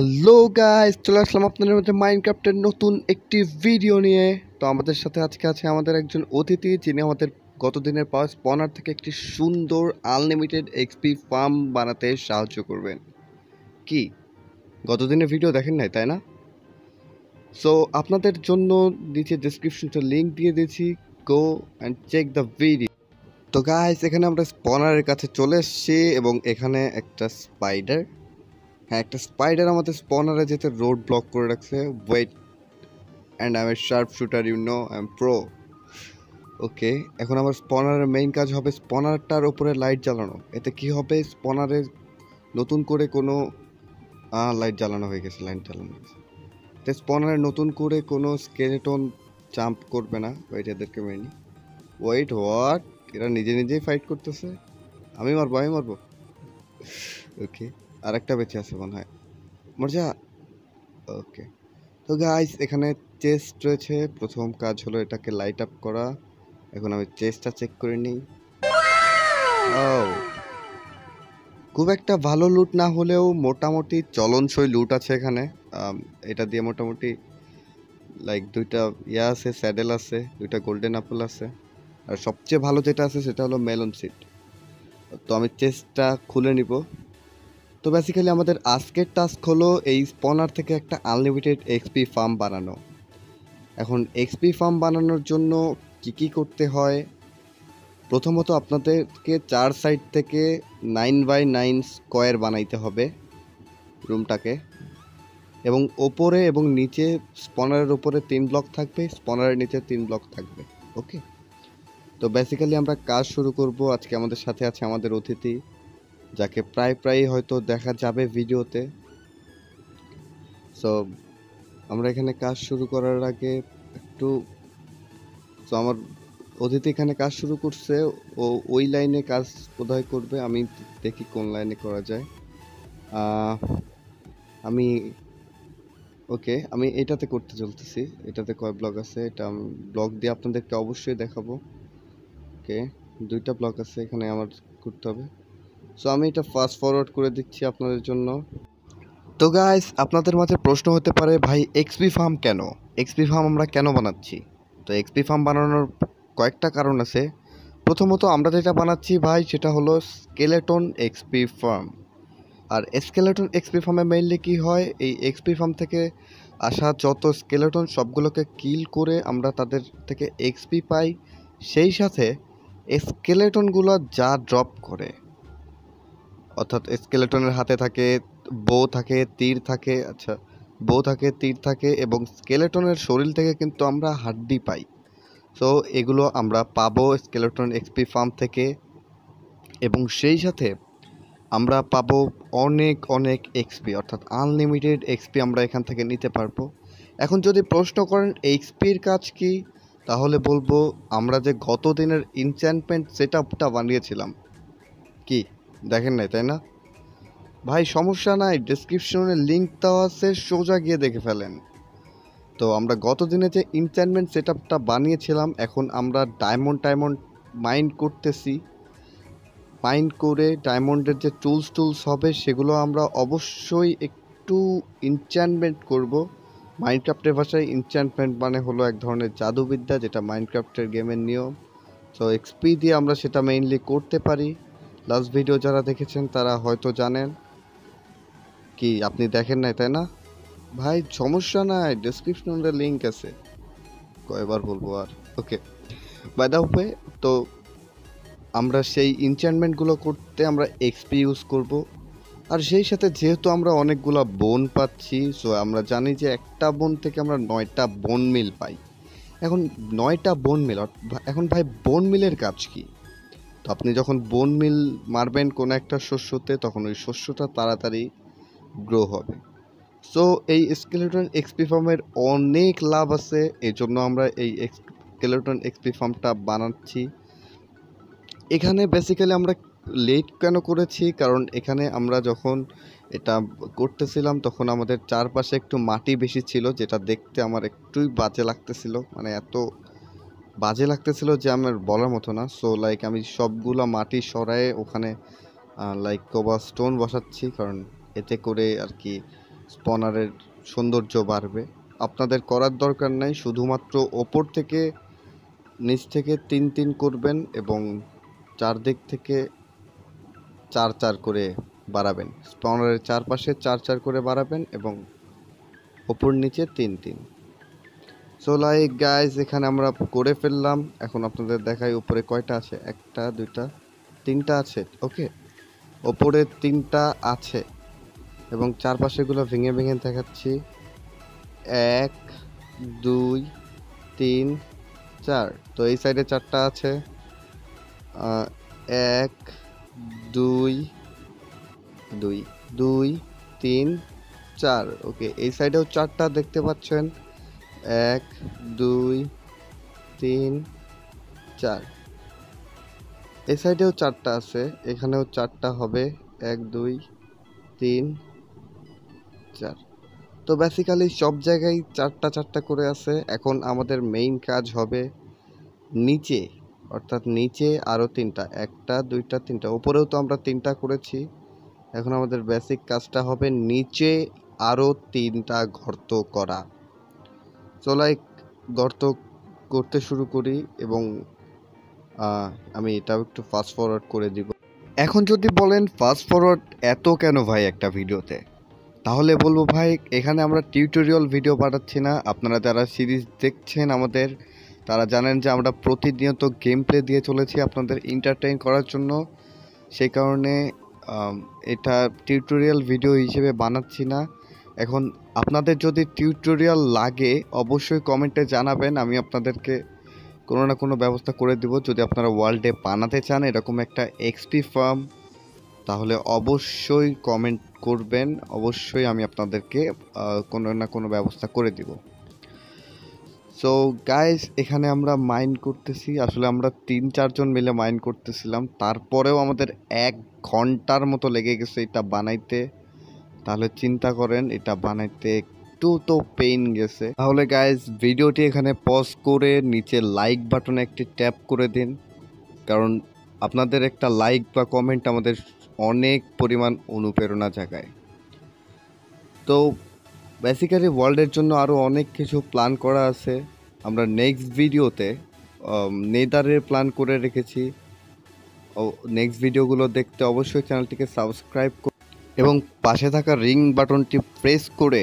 Hello guys, চলে আসলাম আপনাদের মধ্যে মাইনক্রাফটের নতুন একটি ভিডিও নিয়ে। তো আমাদের সাথে আজকে আছে আমাদের একজন অতিথি, যিনি আমাদের গতদিনের পাওয়া স্পনার থেকে একটি সুন্দর আনলিমিটেড এক্সপি ফার্ম বানাতে সাহায্য করবেন। কি গতদিনের ভিডিও দেখেন নাই, তাই না? সো আপনাদের জন্য নিচে ডেসক্রিপশনটা লিঙ্ক দিয়ে দিয়েছি, go and check the video. তো গাইস, এখানে আমরা স্পনারের কাছে চলে এসেছি এবং এখানে একটা স্পাইডার, হ্যাঁ একটা স্পাইডার আমাদের স্পনারে যেতে রোড ব্লক করে রাখছে। Wait, and I am a sharp shooter, you know I am pro. Okay, এখন আমার স্পনারের মেইন কাজ হবে স্পনারটার ওপরে লাইট জ্বালানো। এতে কি হবে, স্পনারে নতুন করে কোনো লাইট জ্বালানো হয়ে গেছে, তো স্পনারে নতুন করে কোনো স্কেলেটন জাম্প করবে না। ওয়েট, এদেরকে মেনি, ওয়েট হোয়াট, এরা নিজে নিজেই ফাইট করতেছে। আমি মারবো, আমি মারবো। ওকে, আর একটা বেঁচে আছে মনে হয়, মজা। ওকে, তো গাইস এখানে চেস্ট রয়েছে, প্রথম কাজ হলো এটাকে লাইট আপ করা। এখন আমি চেস্টটা চেক করে নিই। খুব একটা ভালো লুট না হলেও মোটামুটি চলনসই লুট আছে এখানে। এটা দিয়ে মোটামুটি লাইক দুইটা ইয়া আছে, স্যাডেল আছে, দুইটা গোল্ডেন অ্যাপল আছে, আর সবচেয়ে ভালো যেটা আছে সেটা হলো মেলন সিড। তো আমি চেস্টটা খুলে নিব। তো বেসিক্যালি আমাদের আজকের টাস্ক হলো এই স্পনার থেকে একটা আনলিমিটেড এক্সপি ফার্ম বানানো। এখন এক্সপি ফার্ম বানানোর জন্য কি কি করতে হয়, প্রথমত আপনাদেরকে চার সাইড থেকে 9x9 স্কোয়ার বানাইতে হবে রুমটাকে, এবং ওপরে এবং নিচে স্পনারের ওপরে 3 ব্লক থাকবে, স্পনারের নিচে 3 ব্লক থাকবে। ওকে, তো বেসিক্যালি আমরা কাজ শুরু করব। আজকে আমাদের সাথে আছে আমাদের অতিথি, যাকে প্রায় হয়তো দেখা যাবে ভিডিওতে। সো আমরা এখানে কাজ শুরু করার আগে একটু, সো আমার অতিথি এখানে কাজ শুরু করছে, ও ওই লাইনে কাজ বোধহয় করবে। আমি দেখি কোন লাইনে করা যায়। আমি এটাতে করতে চলতেছি। এটাতে কয় ব্লক আছে, এটা আমি ব্লক দিয়ে আপনাদেরকে অবশ্যই দেখাবো। ওকে, দুইটা ব্লক আছে এখানে আমার করতে হবে। সো আমি এটা ফাস্ট ফরওয়ার্ড করে দিচ্ছি আপনাদের জন্য। তো গাইস, আপনাদের মাঝে প্রশ্ন হতে পারে, ভাই এক্সপি ফার্ম কেন, এক্সপি ফার্ম আমরা কেন বানাচ্ছি? তো এক্সপি ফার্ম বানানোর কয়েকটা কারণ আছে। প্রথমত আমরা যেটা বানাচ্ছি ভাই, সেটা হলো স্কেলেটন এক্সপি ফার্ম। আর স্কেলেটন এক্সপি ফার্মে মেইনলি কী হয়, এই এক্সপি ফার্ম থেকে আসা যত স্কেলেটন সবগুলোকে কিল করে আমরা তাদের থেকে এক্সপি পাই। সেই সাথে স্কেলেটনগুলো যা ড্রপ করে, অর্থাৎ স্কেলেটনের হাতে থাকে বো থাকে, তীর থাকে, আচ্ছা বো থাকে, তীর থাকে, এবং স্কেলেটনের শরীর থেকে কিন্তু আমরা হাড্ডি পাই। সো এগুলো আমরা পাবো স্কেলেটন এক্সপি ফার্ম থেকে, এবং সেই সাথে আমরা পাবো অনেক এক্সপি, অর্থাৎ আনলিমিটেড এক্সপি আমরা এখান থেকে নিতে পারবো। এখন যদি প্রশ্ন করেন এক্সপির কাজ কি, তাহলে বলবো আমরা যে গত দিনের ইনচ্যান্টমেন্ট সেট আপটা বানিয়েছিলাম, কি দেখেন নাই, তাই না ভাই? সমস্যা নাই, ডেসক্রিপশনে লিঙ্ক দেওয়া আছে, সোজা গিয়ে দেখে ফেলেন। তো আমরা গত দিনে যে ইনচ্যান্টমেন্ট সেট আপটা বানিয়েছিলাম, এখন আমরা ডায়মন্ড মাইন করতেছি। মাইন করে ডায়মন্ডের যে টুলস হবে, সেগুলো আমরা অবশ্যই একটু ইনচ্যান্টমেন্ট করব। মাইনক্রাফ্টের ভাষায় ইনচ্যান্টমেন্ট মানে হলো এক ধরনের জাদুবিদ্যা, যেটা মাইনক্রাফ্টের গেমের নিয়ম। সো এক্সপি দিয়ে আমরা সেটা মেইনলি করতে পারি। লাস্ট ভিডিও যারা দেখেছেন তারা হয়তো জানেন, কি আপনি দেখেন নাই, তাই না ভাই? সমস্যা নাই, ডেসক্রিপশনে লিঙ্ক আছে, কয়বার বলবো আর। ওকে, বাই দা ওয়ে, তো আমরা সেই ইনচ্যান্টমেন্টগুলো করতে আমরা এক্সপি ইউজ করব। আর সেই সাথে যেহেতু আমরা অনেকগুলো বোন পাচ্ছি, সো আমরা জানি যে একটা বোন থেকে আমরা 9টা বোন মিল পাই। এখন 9টা বোন মিল, এখন ভাই বোন মিলের কাজ কি? আপনি যখন বোন মিল মারবেন কোনো একটা শস্যতে, তখন ওই শস্যটা তাড়াতাড়ি গ্রো হবে। সো এই স্কেলেটন এক্সপি ফার্মের অনেক লাভ আছে, এই জন্য আমরা এই স্কেলেটন এক্সপি ফার্মটা বানাচ্ছি। এখানে বেসিক্যালি আমরা লেট কেন করেছি, কারণ এখানে আমরা যখন এটা করতেছিলাম তখন আমাদের চারপাশে একটু মাটি বেশি ছিল, যেটা দেখতে আমার একটুই বাজে লাগতেছিল, মানে এত বাজে লাগতেছিল যে আমার বলার মতো না। সো লাইক আমি সবগুলো মাটি সরায়ে ওখানে লাইক কোবা স্টোন বসাচ্ছি, কারণ এতে করে আর কি স্পনারের সৌন্দর্য বাড়বে। আপনাদের করার দরকার নাই, শুধুমাত্র ওপর থেকে নিচ থেকে তিন তিন করবেন এবং চারদিক থেকে চার চার করে বাড়াবেন। স্পনারের চারপাশে চার চার করে বাড়াবেন এবং ওপর নিচে তিন তিন। সো লাইক গাইজ এখানে আমরা করে ফেললাম, এখন আপনাদের দেখাই উপরে কয়টা আছে, একটা দুইটা তিনটা আছে। ওকে, ওপরে তিনটা আছে এবং চারপাশেগুলো ভেঙে ভেঙে দেখাচ্ছি। এক দুই তিন চার, তো এই সাইডে চারটা আছে। এক দুই দুই দুই তিন চার। ওকে, এই সাইডেও চারটা দেখতে পাচ্ছেন, এক দুই তিন চার। এই সাইডেও চারটা আছে, এখানেও চারটা হবে, এক দুই তিন চার। তো বেসিক্যালি সব জায়গায় চারটা চারটা করে আছে। এখন আমাদের মেইন কাজ হবে নিচে, অর্থাৎ নিচে আরও তিনটা, একটা দুইটা তিনটা। ওপরেও তো আমরা তিনটা করেছি, এখন আমাদের বেসিক কাজটা হবে নিচে আরও তিনটা গর্ত করা। চলো এক গর্ত করতে শুরু করি এবং আমি এটাও একটু ফাস্ট ফরওয়ার্ড করে দিব। এখন যদি বলেন ফাস্ট ফরওয়ার্ড এত কেন ভাই একটা ভিডিওতে, তাহলে বলবো ভাই এখানে আমরা টিউটোরিয়াল ভিডিও পাঠাচ্ছি না। আপনারা যারা সিরিজ দেখছেন আমাদের, তারা জানেন যে আমরা প্রতিনিয়ত গেম প্লে দিয়ে চলেছি আপনাদের এন্টারটেইন করার জন্য। সেই কারণে এটা টিউটোরিয়াল ভিডিও হিসেবে বানাচ্ছি না। এখন আপনাদের যদি টিউটোরিয়াল লাগে অবশ্যই কমেন্টে জানাবেন, আমি আপনাদেরকে কোনো না কোনো ব্যবস্থা করে দেব। যদি আপনারা ওয়ার্ল্ডে বানাতে চান এরকম একটা এক্সপি ফার্ম, তাহলে অবশ্যই কমেন্ট করবেন, অবশ্যই আমি আপনাদেরকে কোনো না কোনো ব্যবস্থা করে দিব। সো গাইস এখানে আমরা মাইন করতেছি, আসলে আমরা তিন চারজন মিলে মাইন করতেছিলাম, তারপরেও আমাদের এক ঘন্টার মতো লেগে গেছে এটা বানাইতে। তাহলে চিন্তা করেন এটা বানাইতে একটু তো পেইন গেছে। তাহলে গাইজ ভিডিওটি এখানে পজ করে নিচে লাইক বাটনে একটি ট্যাপ করে দিন, কারণ আপনাদের একটা লাইক বা কমেন্ট আমাদের অনেক পরিমাণ অনুপ্রেরণা জাগায়। তো বেসিক্যালি ওয়ার্ল্ডের জন্য আরও অনেক কিছু প্ল্যান করা আছে। আমরা নেক্সট ভিডিওতে নেদারের প্ল্যান করে রেখেছি, ও নেক্সট ভিডিওগুলো দেখতে অবশ্যই চ্যানেলটিকে সাবস্ক্রাইব করুন এবং পাশে থাকা রিং বাটনটি প্রেস করে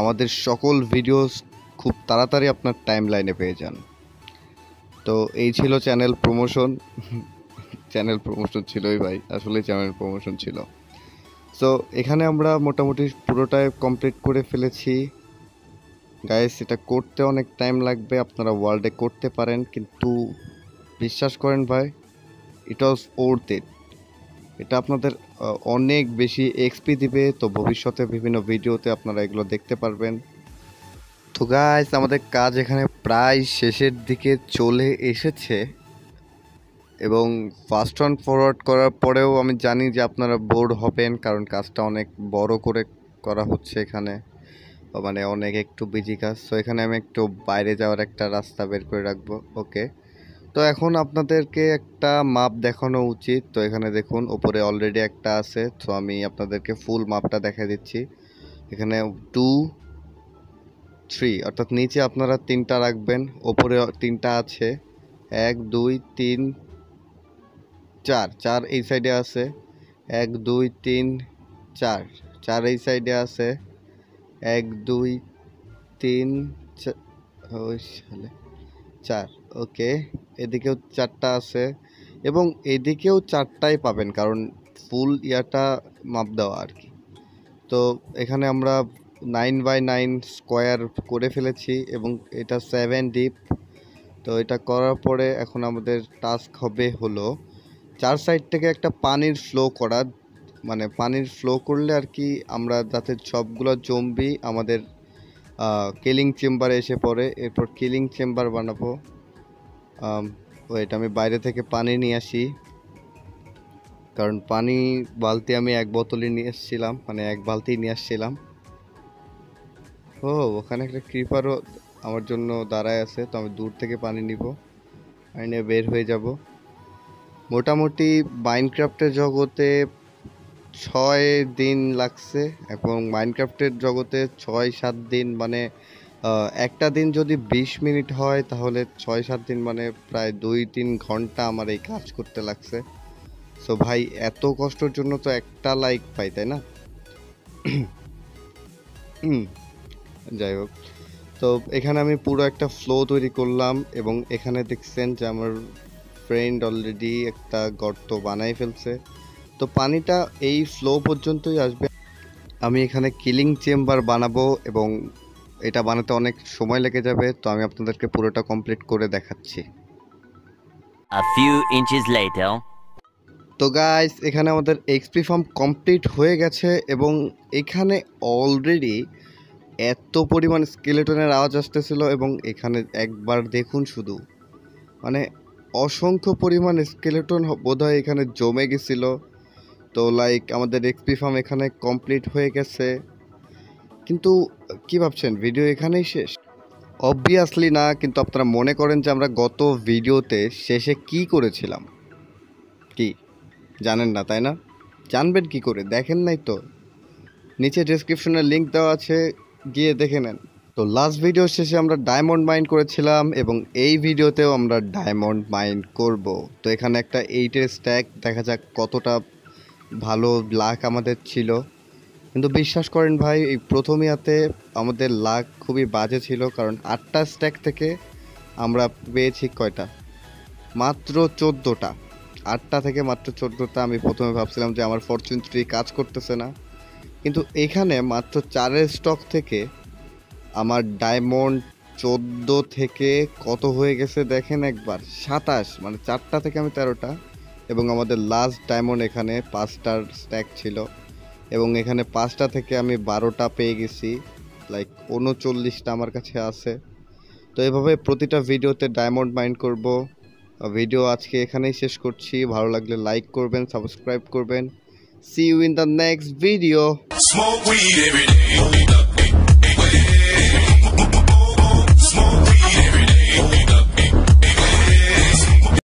আমাদের সকল ভিডিওস খুব তাড়াতাড়ি আপনার টাইম লাইনে পেয়ে যান। তো এই ছিল চ্যানেল প্রমোশন। চ্যানেল প্রমোশন ছিলই ভাই, আসলে চ্যানেল প্রমোশন ছিল। সো এখানে আমরা মোটামুটি পুরোটাই কমপ্লিট করে ফেলেছি। গাইস এটা করতে অনেক টাইম লাগবে, আপনারা ওয়ার্ল্ডে করতে পারেন, কিন্তু বিশ্বাস করেন ভাই ইট ওয়াজ ওর্থ ইট। এটা আপনাদের অনেক বেশি এক্সপি দিবে, তো ভবিষ্যতে বিভিন্ন ভিডিওতে আপনারা এগুলো দেখতে পারবেন। তো গাইস আমাদের কাজ এখানে প্রায় শেষের দিকে চলে এসেছে এবং ফাস্ট অন ফরওয়ার্ড করার পরেও আমি জানি যে আপনারা বোর হবেন, কারণ কাজটা অনেক বড় করে করা হচ্ছে এখানে, মানে অনেক একটু বিজি কাজ। তো এখানে আমি একটু বাইরে যাওয়ার একটা রাস্তা বের করে রাখবো। ওকে, তো এখন আপনাদেরকে একটা মাপ দেখানো উচিত। তো এখানে দেখুন ওপরে অলরেডি একটা আছে, তো আমি আপনাদেরকে ফুল মাপটা দেখা দিচ্ছি। এখানে 2 3, অর্থাৎ নিচে আপনারা তিনটা রাখবেন, ওপরে তিনটা আছে, 1 2 3 4 4 এই সাইডে আছে, 1 2 3 4 4 এই সাইডে আছে, 1 2 3 4। ওকে, এদিকেও চারটা আছে এবং এদিকেও চারটাই পাবেন, কারণ ফুল ইয়াটা মাপ দেওয়া আর কি। তো এখানে আমরা 9x9 স্কোয়ার করে ফেলেছি এবং এটা 7 ডিপ। তো এটা করার পরে এখন আমাদের টাস্ক হবে হলো চার সাইড থেকে একটা পানির ফ্লো করা, মানে পানির ফ্লো করলে আর কি, আমরা যাতে সবগুলো জম্বি আমাদের কিলিং চেম্বারে এসে পড়ে। এরপর কিলিং চেম্বার বানাবো। এটা আমি বাইরে থেকে পানি নিয়ে আসি, কারণ পানি বালতি আমি এক বোতলই নিয়ে এসেছিলাম, মানে এক বালতি নিয়ে আসছিলাম। ও ওখানে একটা ক্রিপারও আমার জন্য দাঁড়ায় আছে, তো আমি দূর থেকে পানি নিব, পানি নিয়ে বের হয়ে যাব। মোটামুটি মাইনক্রাফ্টের জগতে ছয় দিন লাগছে এবং মাইনক্রাফ্টের জগতে ৬-৭ দিন মানে একটা দিন যদি ২০ মিনিট হয় তাহলে ৬-৭ দিন মানে প্রায় ২-৩ ঘন্টা আমার এই কাজ করতে লাগছে। সো ভাই এত কষ্টর জন্য তো একটা লাইক পাই তাই না? যাই হোক, তো এখানে আমি পুরো একটা ফ্লো তৈরি করলাম এবং এখানে দেখছেন যে আমার ফ্রেন্ড অলরেডি একটা গর্ত বানাই ফেলছে। তো পানিটা এই ফ্লো পর্যন্তই আসবে। আমি এখানে কিলিং চেম্বার বানাবো এবং এটা বানাতে অনেক সময় লেগে যাবে, তো আমি আপনাদেরকে পুরোটা কমপ্লিট করে দেখাচ্ছি। তো গাইস এখানে আমাদের এক্সপি ফার্ম কমপ্লিট হয়ে গেছে এবং এখানে অলরেডি এত পরিমাণ স্কেলেটনের আওয়াজ আসতেছিল এবং এখানে একবার দেখুন শুধু, মানে অসংখ্য পরিমাণ স্কেলেটন বোধহয় এখানে জমে গেছিল। তো লাইক আমাদের এক্সপি ফার্ম এখানে কমপ্লিট হয়ে গেছে, কিন্তু কি ভাবছেন ভিডিও এখানেই শেষ? অবভিয়াসলি না, কিন্তু আপনারা মনে করেন যে আমরা গত ভিডিওতে শেষে কি করেছিলাম কি জানেন না তাই না? জানবেন কি করে, দেখেন নাই তো? নিচে ডেসক্রিপশনে লিঙ্ক দেওয়া আছে, গিয়ে দেখে নেন। তো লাস্ট ভিডিও শেষে আমরা ডায়মন্ড মাইন করেছিলাম এবং এই ভিডিওতেও আমরা ডায়মন্ড মাইন করব। তো এখানে একটা 8-এর স্ট্যাক, দেখা যাক কতটা ভালো লাক আমাদের ছিল। কিন্তু বিশ্বাস করেন ভাই এই প্রথম ইয়াতে আমাদের লাক খুবই বাজে ছিল, কারণ 8টা স্ট্যাক থেকে আমরা পেয়েছি কয়টা? মাত্র 14টা। 8টা থেকে মাত্র 14টা। আমি প্রথমে ভাবছিলাম যে আমার ফরচুন ট্রি কাজ করতেছে না, কিন্তু এখানে মাত্র 4-এর স্টক থেকে আমার ডায়মন্ড 14 থেকে কত হয়ে গেছে দেখেন একবার, 27। মানে 4টা থেকে আমি 13টা, এবং আমাদের লাস্ট ডায়মন্ড এখানে 5টার স্ট্যাক ছিল এবং এখানে 5টা থেকে আমি 12টা পেয়ে গেছি, লাইক 39টা আমার কাছে আছে। তো এভাবে প্রতিটা ভিডিওতে ডায়মন্ড মাইন্ড করব। ভিডিও আজকে এখানেই শেষ করছি। ভালো লাগলে লাইক করবেন, সাবস্ক্রাইব করবেন। See you in the next video. Smoke weed every day.